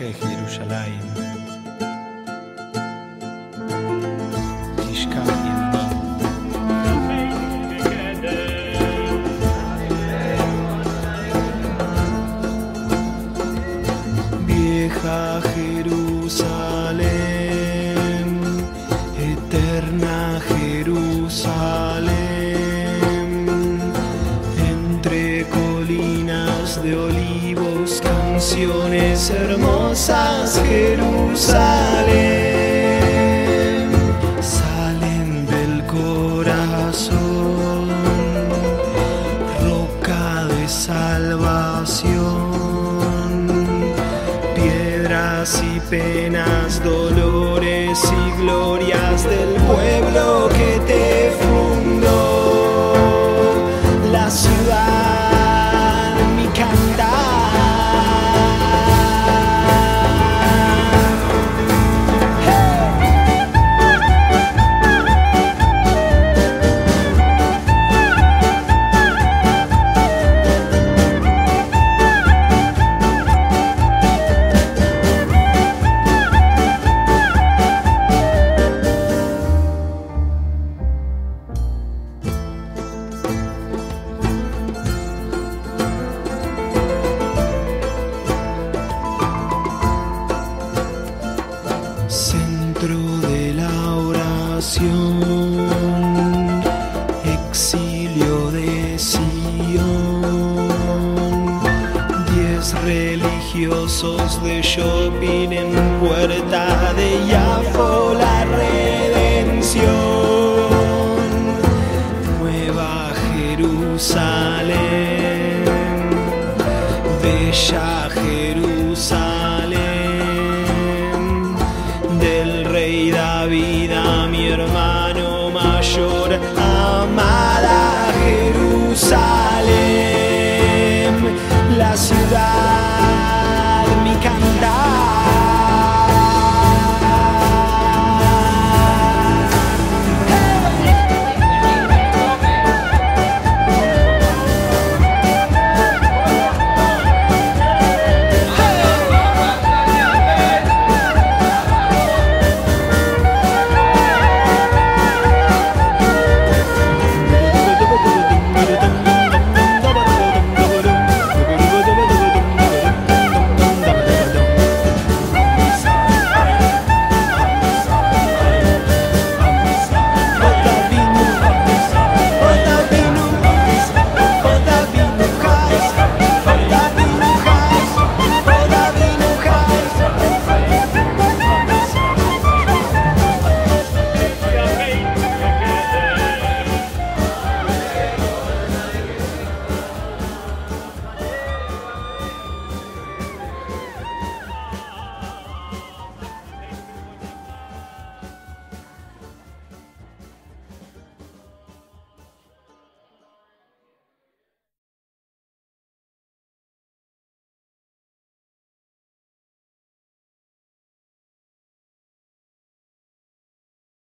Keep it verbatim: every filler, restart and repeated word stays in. Baje Jerusalén. Vieja Jerusalén, eterna Jerusalén, entre colinas de olivos, canciones hermosas, Jerusalén, salen del corazón, roca de salvación, piedras y penas, dolores y glorias del pueblo que te fundó, la ciudad, mi cantar. Centro de la oración, exilio de Sion, diez religiosos de shopping en puerta de Yafo, la redención, nueva Jerusalén, bella Jerusalén.